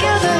together.